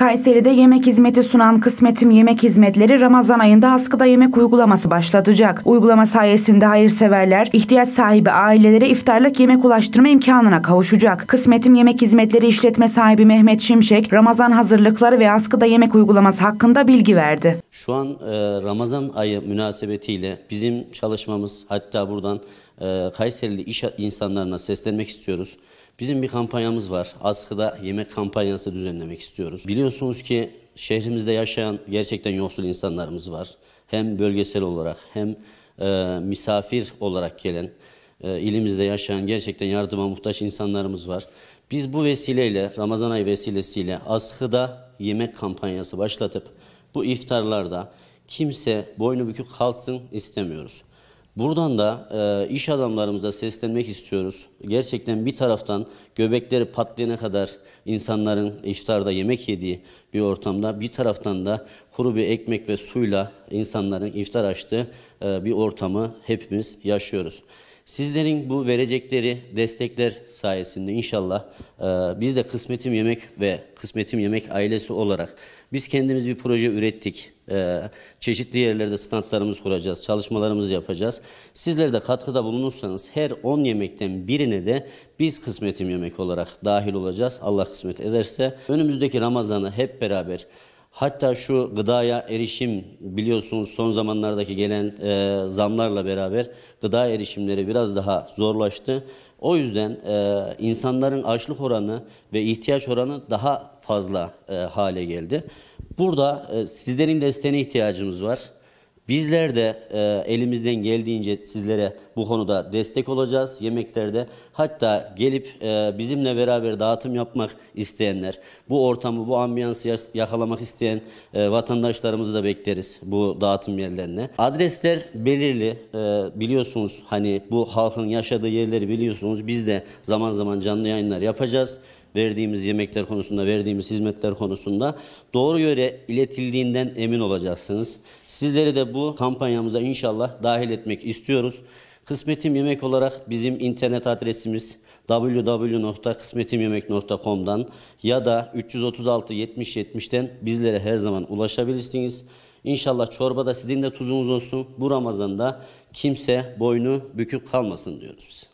Kayseri'de yemek hizmeti sunan Kısmetim Yemek Hizmetleri Ramazan ayında askıda yemek uygulaması başlatacak. Uygulama sayesinde hayırseverler, ihtiyaç sahibi ailelere iftarlık yemek ulaştırma imkanına kavuşacak. Kısmetim Yemek Hizmetleri işletme sahibi Mehmet Şimşek, Ramazan hazırlıkları ve askıda yemek uygulaması hakkında bilgi verdi. Şu an Ramazan ayı münasebetiyle bizim çalışmamız, hatta buradan Kayserili iş insanlarına seslenmek istiyoruz. Bizim bir kampanyamız var. Askıda yemek kampanyası düzenlemek istiyoruz. Biliyorsunuz ki şehrimizde yaşayan gerçekten yoksul insanlarımız var. Hem bölgesel olarak hem misafir olarak gelen, ilimizde yaşayan gerçekten yardıma muhtaç insanlarımız var. Biz bu vesileyle, Ramazan ayı vesilesiyle askıda yemek kampanyası başlatıp bu iftarlarda kimse boynu bükük kalsın istemiyoruz. Buradan da iş adamlarımıza seslenmek istiyoruz. Gerçekten bir taraftan göbekleri patlayana kadar insanların iftarda yemek yediği bir ortamda, bir taraftan da kuru bir ekmek ve suyla insanların iftar açtığı bir ortamı hepimiz yaşıyoruz. Sizlerin bu verecekleri destekler sayesinde inşallah biz de Kısmetim Yemek ve Kısmetim Yemek ailesi olarak biz kendimiz bir proje ürettik. Çeşitli yerlerde standlarımız kuracağız, çalışmalarımızı yapacağız. Sizler de katkıda bulunursanız her 10 yemekten birine de biz Kısmetim Yemek olarak dahil olacağız. Allah kısmet ederse önümüzdeki Ramazan'ı hep beraber, hatta şu gıdaya erişim, biliyorsunuz son zamanlardaki gelen zamlarla beraber gıda erişimleri biraz daha zorlaştı. O yüzden insanların açlık oranı ve ihtiyaç oranı daha fazla hale geldi. Burada sizlerin desteğine ihtiyacımız var. Bizler de elimizden geldiğince sizlere bu konuda destek olacağız yemeklerde. Hatta gelip bizimle beraber dağıtım yapmak isteyenler, bu ortamı, bu ambiyansı yakalamak isteyen vatandaşlarımızı da bekleriz bu dağıtım yerlerine. Adresler belirli, biliyorsunuz hani bu halkın yaşadığı yerleri biliyorsunuz. Biz de zaman zaman canlı yayınlar yapacağız. Verdiğimiz yemekler konusunda, verdiğimiz hizmetler konusunda doğru yere iletildiğinden emin olacaksınız. Sizleri de bu kampanyamıza inşallah dahil etmek istiyoruz. Kısmetim Yemek olarak bizim internet adresimiz www.kısmetimyemek.com'dan ya da 336 70 70'ten bizlere her zaman ulaşabilirsiniz. İnşallah çorbada sizin de tuzunuz olsun. Bu Ramazan'da kimse boynu bükük kalmasın diyoruz biz.